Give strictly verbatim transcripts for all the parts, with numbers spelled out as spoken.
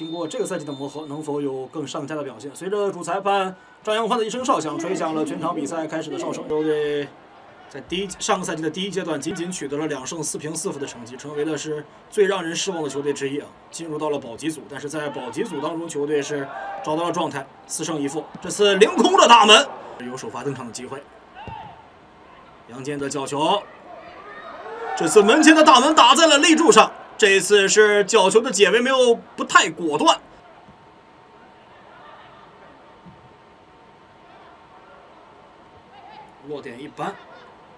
经过这个赛季的磨合，能否有更上佳的表现？随着主裁判张扬欢的一声哨响，吹响了全场比赛开始的哨声。周队在第一上个赛季的第一阶段，仅仅取得了两胜四平四负的成绩，成为了是最让人失望的球队之一啊，进入到了保级组。但是在保级组当中，球队是找到了状态，四胜一负。这次凌空的大门，有首发登场的机会。杨坚的角球，这次门前的大门打在了立柱上。 这次是角球的解围没有不太果断，落点一般，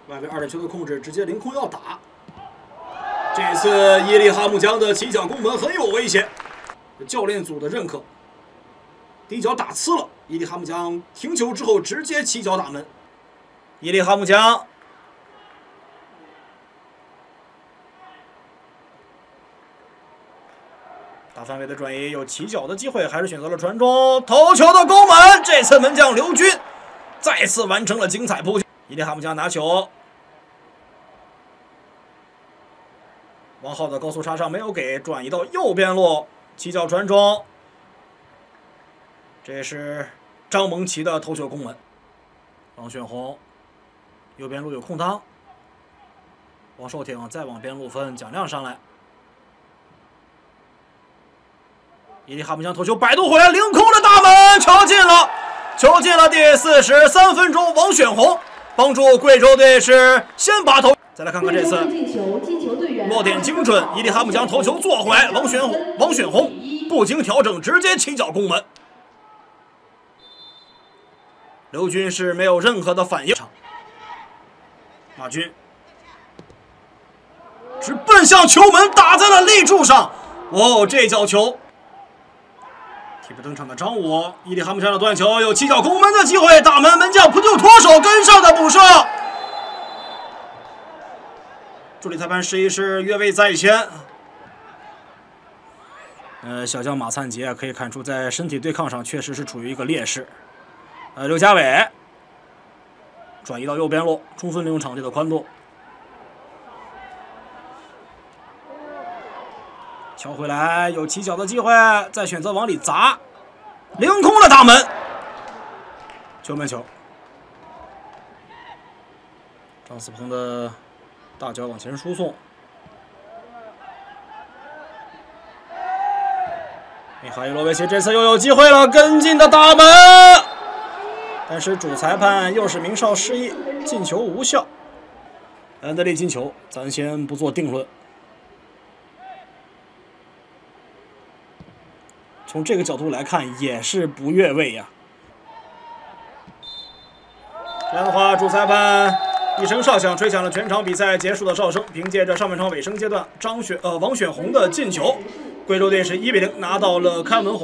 外围二点球的控制直接凌空要打。这次伊利哈木江的起脚攻门很有危险，教练组的认可。第一脚打呲了，伊利哈木江停球之后直接起脚打门，伊利哈木江。 大范围的转移有起脚的机会，还是选择了传中头球的攻门。这次门将刘军再次完成了精彩扑救。伊利哈木江拿球，王浩的高速插上没有给转移到右边路，起脚传中，这是张蒙奇的头球攻门。王炫红右边路有空当，王寿挺再往边路分，蒋亮上来。 伊利哈木江头球摆渡回来，凌空的大门，球进了，球进了！第四十三分钟，王选红帮助贵州队是先拔头。再来看看这次落点精准，伊利哈木江头球做回来，王选红王选红不经调整直接起脚攻门。刘军是没有任何的反应，马军直奔向球门，打在了立柱上。哦，这脚球！ 替补登场的张武，伊利哈木江的断球有起脚攻门的机会，大门门将扑救脱手跟上的补射。助理裁判示意是越位在先。呃，小将马灿杰可以看出，在身体对抗上确实是处于一个劣势。呃，刘家伟转移到右边路，充分利用场地的宽度。敲回来，有起脚的机会，再选择往里砸，凌空的大门，球门球。张思鹏的大脚往前输送，米哈伊洛维奇这次又有机会了，跟进的大门，但是主裁判又是鸣哨示意进球无效。安德利进球，咱先不做定论。 从这个角度来看，也是不越位呀。这样的话，主裁判一声哨响，吹响了全场比赛结束的哨声。凭借着上半场尾声阶段张雪呃王选红的进球，贵州队是一比零拿到了开门红。